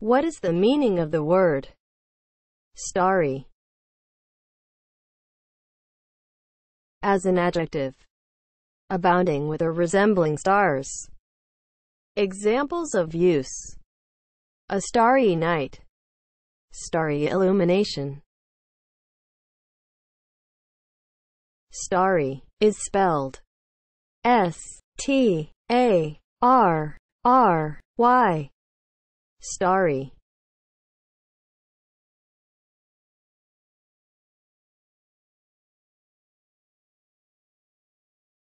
What is the meaning of the word starry as an adjective? Abounding with or resembling stars. Examples of use: a starry night, starry illumination. Starry is spelled S-T-A-R-R-Y. Starry.